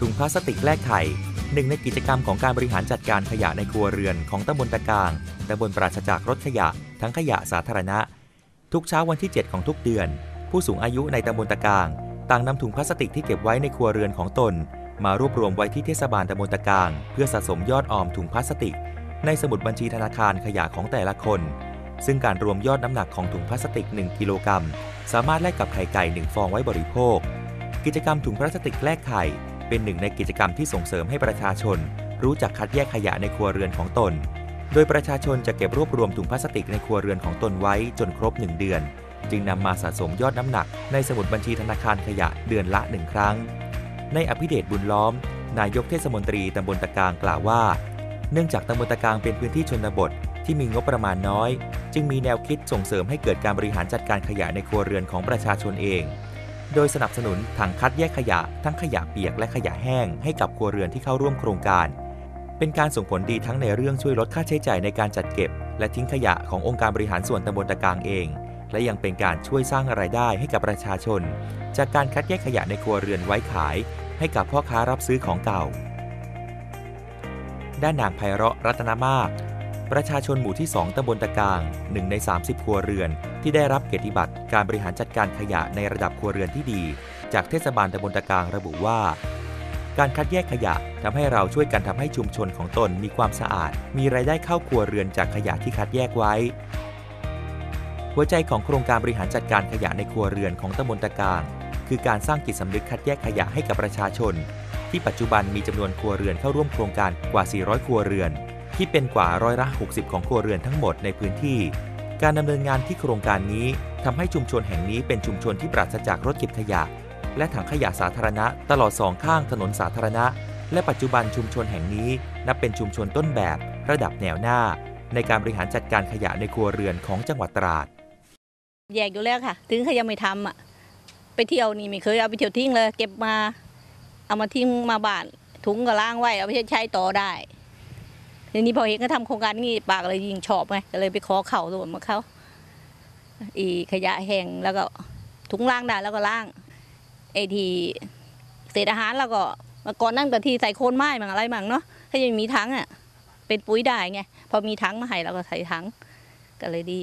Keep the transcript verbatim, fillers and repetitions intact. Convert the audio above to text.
ถุงพลาสติกแลกไข่หนึ่งในกิจกรรมของการบริหารจัดการขยะในครัวเรือนของตำบลตะกางตำบลปราศจากรถขยะทั้งขยะสาธารณะทุกเช้าวันที่เจ็ดของทุกเดือนผู้สูงอายุในตำบลตะกางต่างนำถุงพลาสติกที่เก็บไว้ในครัวเรือนของตนมารวบรวมไว้ที่เทศบาลตำบลตะกางเพื่อสะสมยอดออมถุงพลาสติกในสมุดบัญชีธนาคารขยะของแต่ละคนซึ่งการรวมยอดน้ำหนักของถุงพลาสติกหนึ่งกิโลกรัมสามารถแลกกับไข่ไก่หนึ่งฟองไว้บริโภคกิจกรรมถุงพลาสติกแลกไข่เป็นหนึ่งในกิจกรรมที่ส่งเสริมให้ประชาชนรู้จักคัดแยกขยะในครัวเรือนของตนโดยประชาชนจะเก็บรวบรวมถุงพลาสติกในครัวเรือนของตนไว้จนครบหนึ่งเดือนจึงนำมาสะสมยอดน้ำหนักในสมุดบัญชีธนาคารขยะเดือนละหนึ่งครั้งในอภิเดชบุญล้อมนายกเทศมนตรีตำบลตะกางกล่าวว่าเนื่องจากตำบลตะกางเป็นพื้นที่ชนบทที่มีงบประมาณน้อยจึงมีแนวคิดส่งเสริมให้เกิดการบริหารจัดการขยะในครัวเรือนของประชาชนเองโดยสนับสนุนถังคัดแยกขยะทั้งขยะเปียกและขยะแห้งให้กับครัวเรือนที่เข้าร่วมโครงการเป็นการส่งผลดีทั้งในเรื่องช่วยลดค่าใช้จ่ายในการจัดเก็บและทิ้งขยะขององค์การบริหารส่วนตำบลตะกางเองและยังเป็นการช่วยสร้างรายได้ให้กับประชาชนจากการคัดแยกขยะในครัวเรือนไว้ขายให้กับพ่อค้ารับซื้อของเก่าด้านนางไพเราะรัตนมาศประชาชนหมู่ที่สองตำบลตะกางหนึ่งในสามสิบครัวเรือนที่ได้รับเกียรติบัตรการบริหารจัดการขยะในระดับครัวเรือนที่ดีจากเทศบาลตำบลตะกางระบุว่าการคัดแยกขยะทำให้เราช่วยกันทำให้ชุมชนของตนมีความสะอาดมีรายได้เข้าครัวเรือนจากขยะที่คัดแยกไว้หัวใจของโครงการบริหารจัดการขยะในครัวเรือนของตำบลตะกางคือการสร้างจิตสำนึกคัดแยกขยะให้กับประชาชนที่ปัจจุบันมีจำนวนครัวเรือนเข้าร่วมโครงการกว่าสี่ร้อยครัวเรือนที่เป็นกว่าร้อยละหกสิบของครัวเรือนทั้งหมดในพื้นที่การดำเนินงานที่โครงการนี้ทำให้ชุมชนแห่งนี้เป็นชุมชนที่ปราศจากรถเก็บขยะและถังขยะสาธารณะตลอดสองข้างถนนสาธารณะและปัจจุบันชุมชนแห่งนี้นับเป็นชุมชนต้นแบบระดับแนวหน้าในการบริหารจัดการขยะในครัวเรือนของจังหวัดตราดแยกอยู่แล้วค่ะถึงเขายังไม่ทำอ่ะไปเที่ยวนี่ไม่เคยเอาไปเที่ยวทิ้งเลยเก็บมาเอามาทิ้งมาบ้านถุงก็ล้างไว้เอาไปใช้ต่อได้ทีนี้พอเห็นก็ทำโครงการนี้ปากเลยยิ่งชอบไงก็เลยไปขอเข่าส่วนมาเขาอีขยะแห้งแล้วก็ถุงล้างได้แล้วก็ล้างไอทีเศษอาหารแล้วก็ก่อนนั่งแต่ทีใส่โคนไม้มั่งอะไรมั่งเนาะถ้ายังมีถังอ่ะเป็นปุ๋ยได้ไงพอมีถังมาให้เราก็ใส่ถังก็เลยดี